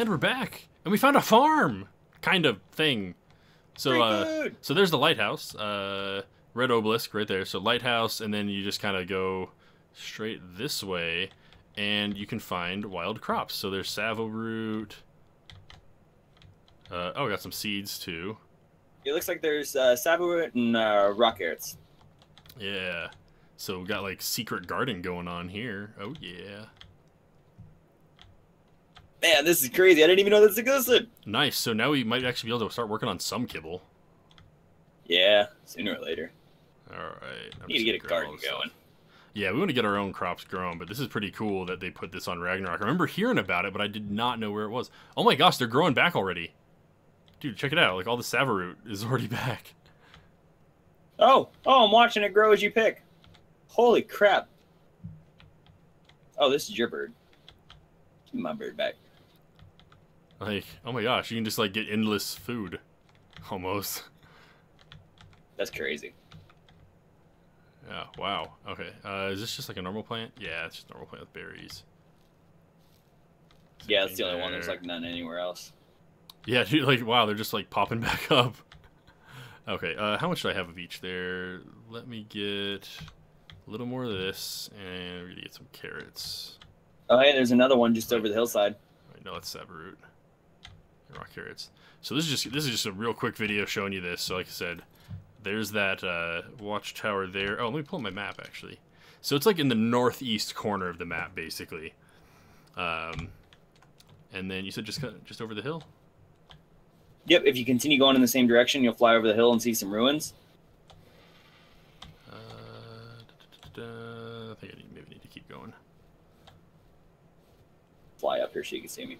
And we're back. And we found a farm kind of thing. So so there's the lighthouse. Red obelisk right there. So lighthouse, and then you just kind of go straight this way and you can find wild crops. So there's savoroot. Oh, we got some seeds too. It looks like there's savoroot and rockarrots. Yeah. So we got like secret garden going on here. Oh yeah. Man, this is crazy. I didn't even know this existed. Nice. So now we might actually be able to start working on some kibble. Yeah, sooner or later. All right. We need to get a garden going. Yeah, we want to get our own crops grown, but this is pretty cool that they put this on Ragnarok. I remember hearing about it, but I did not know where it was. Oh my gosh, they're growing back already. Dude, check it out. Like, all the savoroot is already back. Oh, I'm watching it grow as you pick. Holy crap. Oh, this is your bird. Give my bird back. Like, oh my gosh, you can just like get endless food, almost. That's crazy. Yeah. Wow. Okay. Is this just like a normal plant? Yeah, it's just a normal plant with berries. Yeah, that's the only one. There's like none anywhere else. Yeah, dude. Like, wow, they're just like popping back up. Okay. How much do I have of each there? Let me get a little more of this, and we're gonna get some carrots. Oh, hey, there's another one just over the hillside. No, it's savoroot. Rock carrots. So this is just a real quick video showing you this. So like I said, there's that watchtower there. Oh, let me pull up my map actually. So it's like in the northeast corner of the map basically. And then you said just over the hill. Yep. If you continue going in the same direction, you'll fly over the hill and see some ruins. I think I maybe need to keep going. Fly up here so you can see me.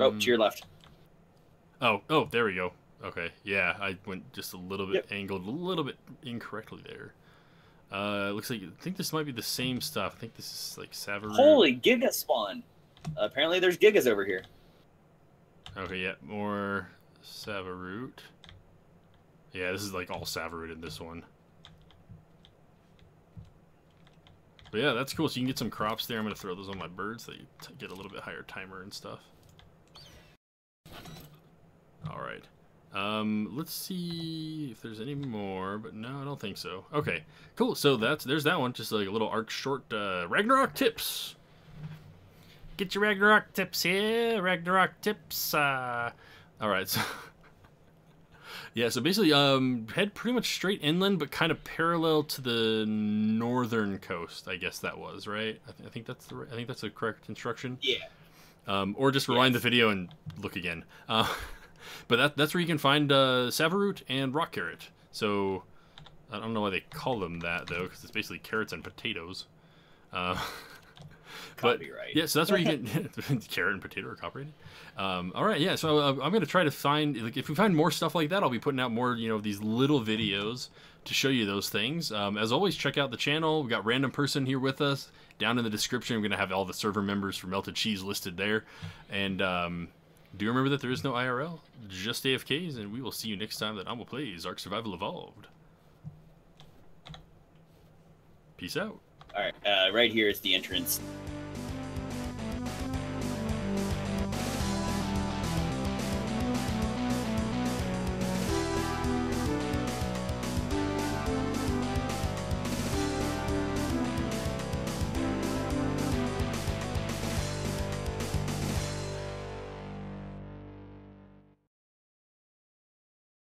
Oh, to your left. Oh, there we go. Okay, yeah, I went just a little bit angled, a little bit incorrectly there. Looks like, I think this might be the same stuff. I think this is like savage. Holy Giga spawn! Apparently there's Gigas over here. Okay, yeah, more savoroot. Yeah, this is like all savoroot in this one. But yeah, that's cool. So you can get some crops there. I'm going to throw those on my birds so you get a little bit higher timer and stuff. All right. Let's see if there's any more, but no, I don't think so. Okay, cool. So there's that one. Just like a little Ark short Ragnarok tips. Get your Ragnarok tips here. Ragnarok tips. All right. So yeah, so basically head pretty much straight inland, but kind of parallel to the northern coast, I guess that was, right? I think that's the correct instruction. Yeah. Or just rewind the video and look again. But that's where you can find savoroot and rock carrot. So I don't know why they call them that, though, because it's basically carrots and potatoes. But yeah, so that's where you can carrot and potato are copyrighted. All right, yeah. So I'm gonna try to find, like, if we find more stuff like that, I'll be putting out more, you know, these little videos to show you those things. As always, check out the channel. We've got random person here with us. Down in the description, we're gonna have all the server members for Melted Cheese listed there. And do remember that there is no IRL, just AFKs, and we will see you next time that Amo plays Ark Survival Evolved. Peace out. All right, right here is the entrance.